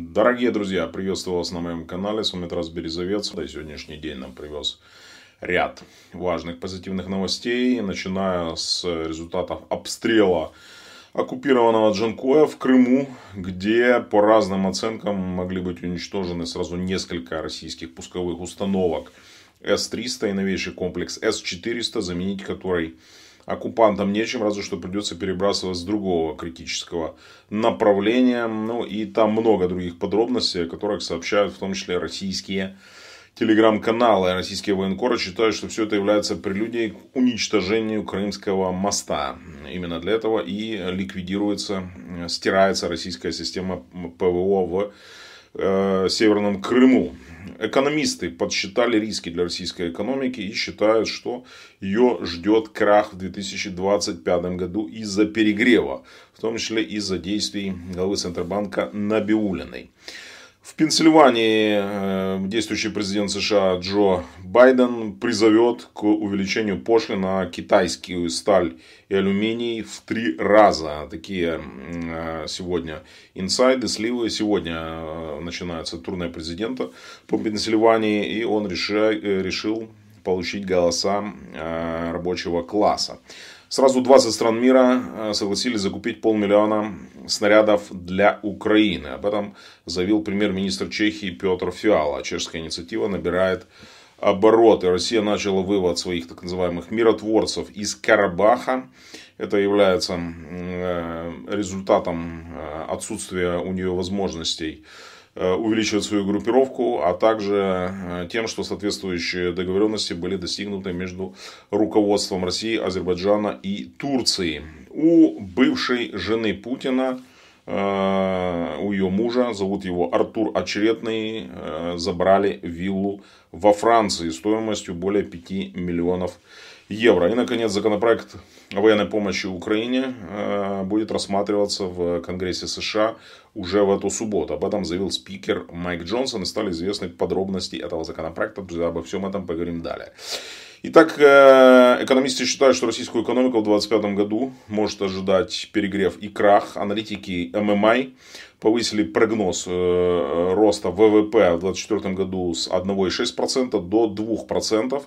Дорогие друзья, приветствую вас на моем канале, с вами Тарас Березовец. И сегодняшний день нам привез ряд важных позитивных новостей, начиная с результатов обстрела оккупированного Джанкоя в Крыму, где по разным оценкам могли быть уничтожены сразу несколько российских пусковых установок С-300 и новейший комплекс С-400, заменить который оккупантам нечем, разве что придется перебрасывать с другого критического направления. Ну и там много других подробностей, о которых сообщают в том числе российские телеграм-каналы. Российские военкоры считают, что все это является прелюдией к уничтожению Крымского моста. Именно для этого и ликвидируется, стирается российская система ПВО в Северном Крыму. Экономисты подсчитали риски для российской экономики и считают, что ее ждет крах в 2025 году из-за перегрева, в том числе из-за действий главы Центробанка Набиуллиной. В Пенсильвании действующий президент США Джо Байден призовет к увеличению пошлин на китайскую сталь и алюминий в 3 раза. Такие сегодня инсайды, сливы. Сегодня начинается турне президента по Пенсильвании, и он решил получить голоса рабочего класса. Сразу 20 стран мира согласились закупить 500 000 снарядов для Украины. Об этом заявил премьер-министр Чехии Петр Фиала. Чешская инициатива набирает обороты. Россия начала вывод своих так называемых миротворцев из Карабаха. Это является результатом отсутствия у нее возможностей увеличивать свою группировку, а также тем, что соответствующие договоренности были достигнуты между руководством России, Азербайджана и Турции. У бывшей жены Путина, у ее мужа, зовут его Артур Очередный, забрали виллу во Франции стоимостью более 5 миллионов евро. И, наконец, законопроект о военной помощи Украине будет рассматриваться в Конгрессе США уже в эту субботу. Об этом заявил спикер Мэтт Джонсон, и стали известны подробности этого законопроекта. Обо всем этом поговорим далее. Итак, экономисты считают, что российскую экономику в 2025 году может ожидать перегрев и крах. Аналитики ММИ повысили прогноз роста ВВП в 2024 году с 1,6% до 2%.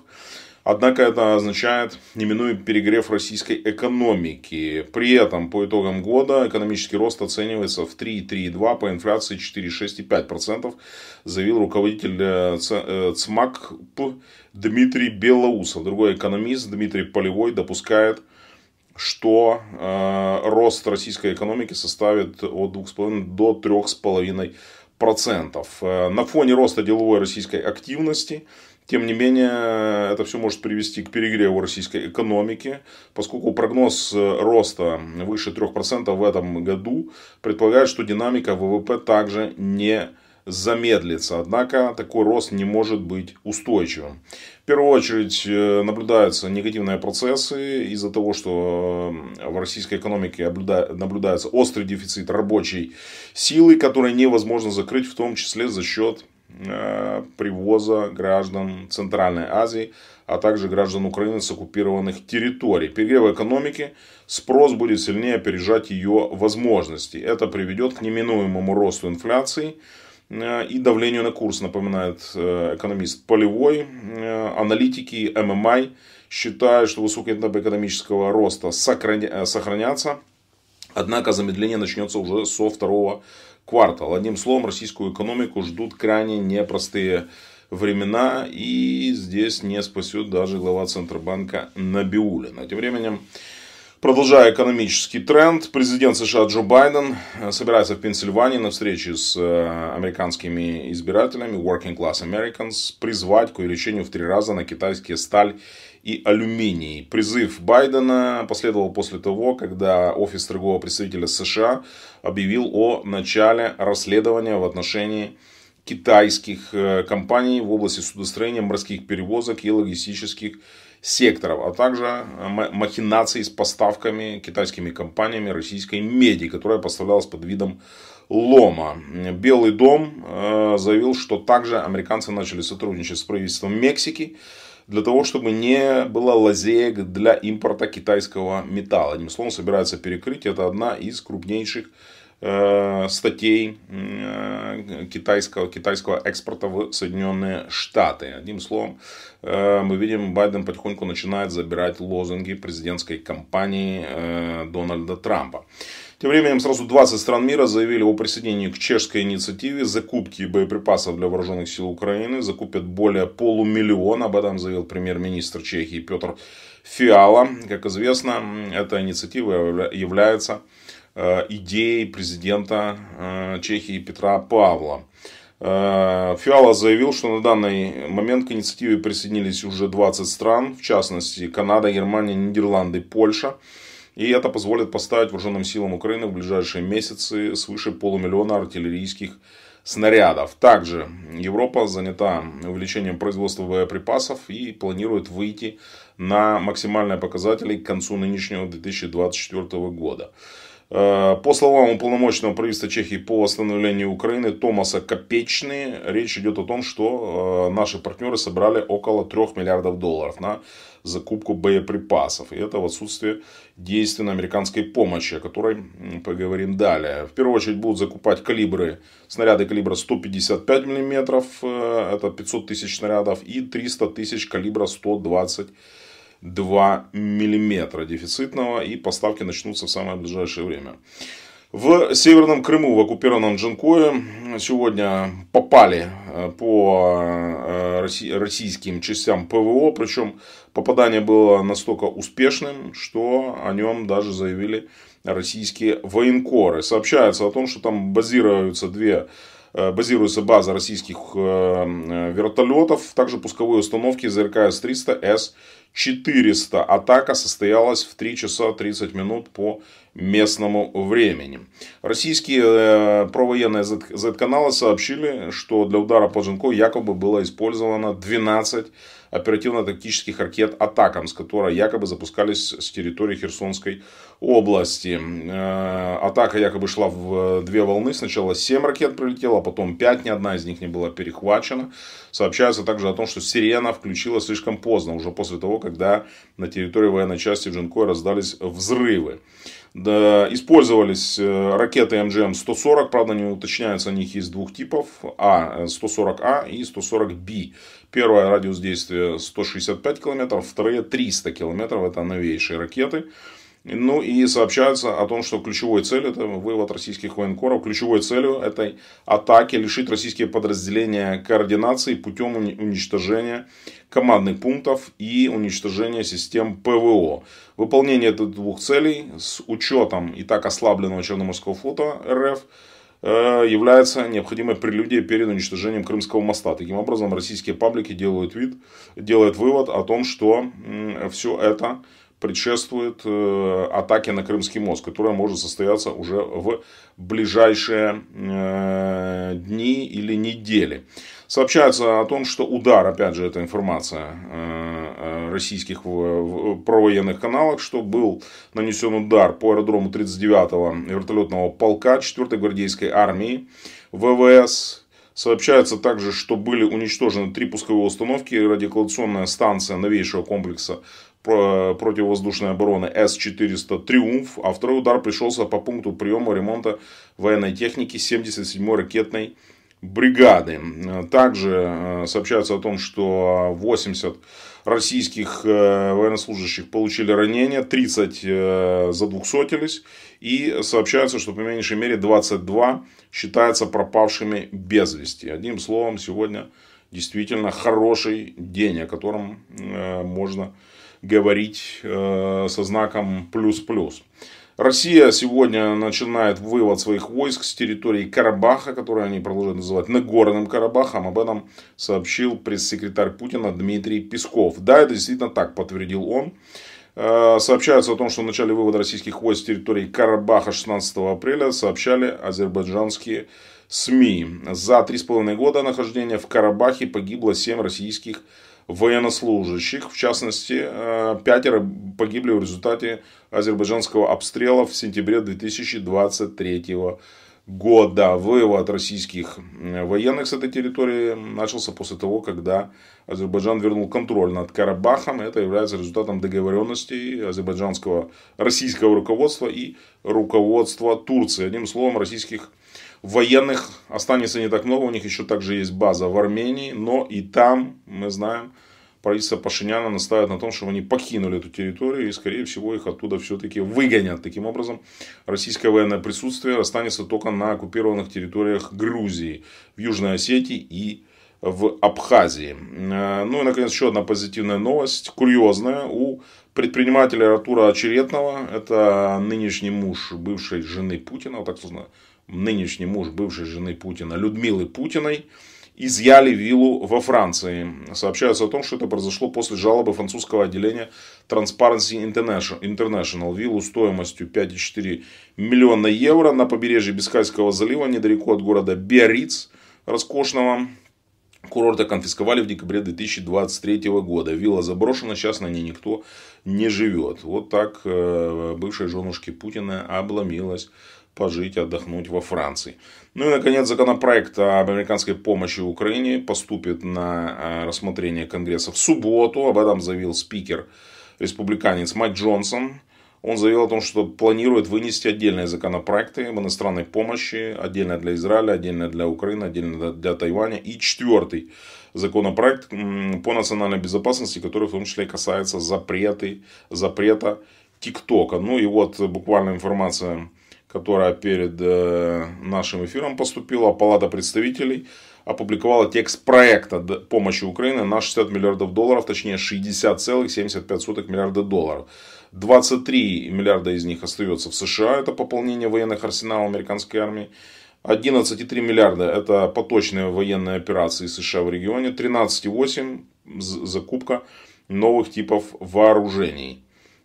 Однако это означает неминуемый перегрев российской экономики. При этом по итогам года экономический рост оценивается в 3,3,2%, по инфляции 4,6,5%, заявил руководитель ЦМАК Дмитрий Белоусов. Другой экономист Дмитрий Полевой допускает, что рост российской экономики составит от 2,5 до 3,5%. На фоне роста деловой российской активности, тем не менее, это все может привести к перегреву российской экономики, поскольку прогноз роста выше 3% в этом году предполагает, что динамика ВВП также не замедлится. Однако такой рост не может быть устойчивым. В первую очередь наблюдаются негативные процессы из-за того, что в российской экономике наблюдается острый дефицит рабочей силы, который невозможно закрыть, в том числе за счет привоза граждан Центральной Азии, а также граждан Украины с оккупированных территорий. Перегрев экономики, спрос будет сильнее опережать ее возможности. Это приведет к неминуемому росту инфляции и давлению на курс, напоминает экономист Полевой. Аналитики ММИ считают, что высокие темпы экономического роста сохранятся, однако замедление начнется уже со 2-го квартала. Одним словом, российскую экономику ждут крайне непростые времена, и здесь не спасет даже глава Центробанка Набиуллина. Тем временем, продолжая экономический тренд, президент США Джо Байден собирается в Пенсильвании на встрече с американскими избирателями, Working Class Americans, призвать к увеличению в 3 раза на китайские сталь и алюминий. Призыв Байдена последовал после того, когда офис торгового представителя США объявил о начале расследования в отношении китайских компаний в области судостроения, морских перевозок и логистических секторов, а также махинации с поставками китайскими компаниями российской меди, которая поставлялась под видом лома. Белый дом заявил, что также американцы начали сотрудничать с правительством Мексики для того, чтобы не было лазеек для импорта китайского металла. Одним словом, собирается перекрыть. Это одна из крупнейших статей китайского экспорта в Соединенные Штаты. Одним словом, мы видим, Байден потихоньку начинает забирать лозунги президентской кампании Дональда Трампа. Тем временем сразу 20 стран мира заявили о присоединении к чешской инициативе закупки боеприпасов для вооруженных сил Украины. Закупят более полумиллиона, об этом заявил премьер-министр Чехии Петр Фиала. Как известно, эта инициатива является идеей президента Чехии Петра Павла. Фиала заявил, что на данный момент к инициативе присоединились уже 20 стран, в частности Канада, Германия, Нидерланды, Польша. И это позволит поставить вооруженным силам Украины в ближайшие месяцы свыше полумиллиона артиллерийских снарядов. Также Европа занята увеличением производства боеприпасов и планирует выйти на максимальные показатели к концу нынешнего 2024 года. По словам уполномоченного правительства Чехии по восстановлению Украины Томаса Копечный, речь идет о том, что наши партнеры собрали около 3 миллиардов долларов на закупку боеприпасов. И это в отсутствие действенной американской помощи, о которой поговорим далее. В первую очередь будут закупать снаряды калибра 155 мм, это 500 тысяч снарядов, и 300 тысяч калибра 122 миллиметра дефицитного, и поставки начнутся в самое ближайшее время. В Северном Крыму, в оккупированном Джанкое, сегодня попали по российским частям ПВО, причем попадание было настолько успешным, что о нем даже заявили российские военкоры. Сообщается о том, что там базируется база российских вертолетов, также пусковые установки ЗРК С-300, С-400. Атака состоялась в 3 часа 30 минут по местному времени. Российские провоенные Z-каналы сообщили, что для удара по Джанкою якобы было использовано 12 оперативно-тактических ракет «Атакам», с которой якобы запускались с территории Херсонской области. Атака якобы шла в две волны. Сначала 7 ракет прилетело, а потом 5. Ни одна из них не была перехвачена. Сообщается также о том, что сирена включилась слишком поздно, уже после того, когда на территории военной части в Джанкое раздались взрывы. Использовались ракеты МГМ-140, правда не уточняется, у них есть двух типов, 140А и 140Б. Первая радиус действия 165 километров, вторая 300 километров, это новейшие ракеты. Ну и сообщается о том, что ключевой целью, это вывод российских военкоров, ключевой целью этой атаки лишить российские подразделения координации путем уничтожения командных пунктов и уничтожения систем ПВО. Выполнение этих двух целей с учетом и так ослабленного Черноморского флота РФ является необходимой прелюдией перед уничтожением Крымского моста. Таким образом, российские паблики делают вывод о том, что все это предшествует атаке на Крымский мост, которая может состояться уже в ближайшие дни или недели. Сообщается о том, что удар, опять же, это информация российских провоенных каналов, что был нанесен удар по аэродрому 39-го вертолетного полка 4-й гвардейской армии ВВС. Сообщается также, что были уничтожены 3 пусковые установки, радиолокационная станция новейшего комплекса противовоздушной обороны С-400 «Триумф», а второй удар пришелся по пункту приема ремонта военной техники 77-й ракетной бригады. Также сообщается о том, что 80 российских военнослужащих получили ранения, 30 задвухсотились, и сообщается, что по меньшей мере 22 считаются пропавшими без вести. Одним словом, сегодня действительно хороший день, о котором можно говорить со знаком плюс-плюс. Россия сегодня начинает вывод своих войск с территории Карабаха, которую они продолжают называть Нагорным Карабахом. Об этом сообщил пресс-секретарь Путина Дмитрий Песков. Да, это действительно так, подтвердил он. Сообщается о том, что в начале вывода российских войск с территории Карабаха 16 апреля сообщали азербайджанские СМИ. За 3,5 года нахождения в Карабахе погибло 7 российских военнослужащих, в частности, 5 погибли в результате азербайджанского обстрела в сентябре 2023 года. Вывод российских военных с этой территории начался после того, когда Азербайджан вернул контроль над Карабахом. Это является результатом договоренностей азербайджанского, российского руководства и руководства Турции. Одним словом, российских Военных останется не так много, у них еще также есть база в Армении, но и там, мы знаем, правительство Пашиняна настаивает на том, чтобы они покинули эту территорию и, скорее всего, их оттуда все-таки выгонят. Таким образом, российское военное присутствие останется только на оккупированных территориях Грузии, в Южной Осетии и в Абхазии. Ну и, наконец, еще одна позитивная новость, курьезная. У предпринимателя Артура Очередного, это нынешний муж бывшей жены Путина, вот так сложно, нынешний муж бывшей жены Путина, Людмилы Путиной, изъяли виллу во Франции. Сообщается о том, что это произошло после жалобы французского отделения Transparency International. Виллу стоимостью 5,4 миллиона евро на побережье Бискайского залива, недалеко от города Биарриц, роскошного курорта, конфисковали в декабре 2023 года. Вилла заброшена, сейчас на ней никто не живет. Вот так бывшей женушке Путина обломилась пожить, отдохнуть во Франции. Ну и, наконец, законопроект об американской помощи Украине поступит на рассмотрение Конгресса в субботу. Об этом заявил спикер, республиканец Мэтт Джонсон. Он заявил о том, что планирует вынести отдельные законопроекты в иностранной помощи, отдельно для Израиля, отдельно для Украины, отдельно для Тайваня. И четвертый законопроект по национальной безопасности, который в том числе касается запрета ТикТока. Ну и вот буквально информация, которая перед нашим эфиром поступила. Палата представителей опубликовала текст проекта помощи Украины на $60 миллиардов, точнее 60,75 миллиарда долларов. 23 миллиарда из них остается в США, это пополнение военных арсеналов американской армии. 11,3 миллиарда это поточные военные операции США в регионе. 13,8 закупка новых типов вооружений.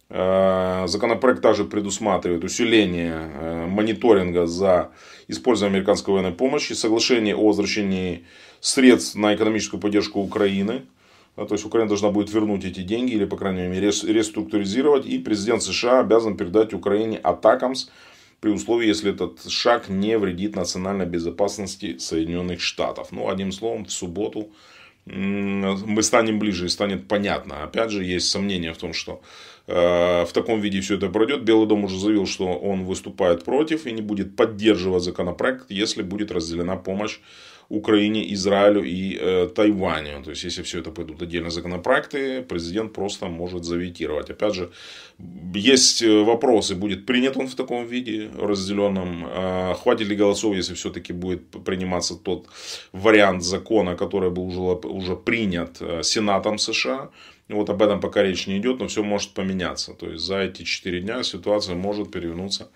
Законопроект также предусматривает усиление мониторинга за использованием американской военной помощи, соглашение о возвращении средств на экономическую поддержку Украины. То есть, Украина должна будет вернуть эти деньги или, по крайней мере, реструктуризировать. И президент США обязан передать Украине ATACMS при условии, если этот шаг не вредит национальной безопасности Соединенных Штатов. Ну, одним словом, в субботу мы станем ближе и станет понятно. Опять же, есть сомнения в том, что в таком виде все это пройдет. Белый дом уже заявил, что он выступает против и не будет поддерживать законопроект, если будет разделена помощь Украине, Израилю и Тайваню. То есть, если все это пойдут отдельно законопроекты, президент просто может заветировать. Опять же, есть вопросы, будет принят он в таком виде, разделенном. Хватит ли голосов, если все-таки будет приниматься тот вариант закона, который был уже принят Сенатом США. Вот об этом пока речь не идет, но все может поменяться. То есть, за эти 4 дня ситуация может перевернуться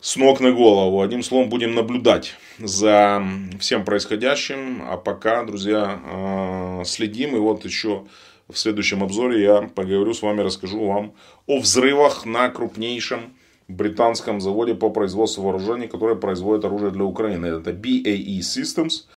с ног на голову. Одним словом, будем наблюдать за всем происходящим. А пока, друзья, следим. И вот еще в следующем обзоре я поговорю с вами, расскажу вам о взрывах на крупнейшем британском заводе по производству вооружений, который производит оружие для Украины. Это BAE Systems.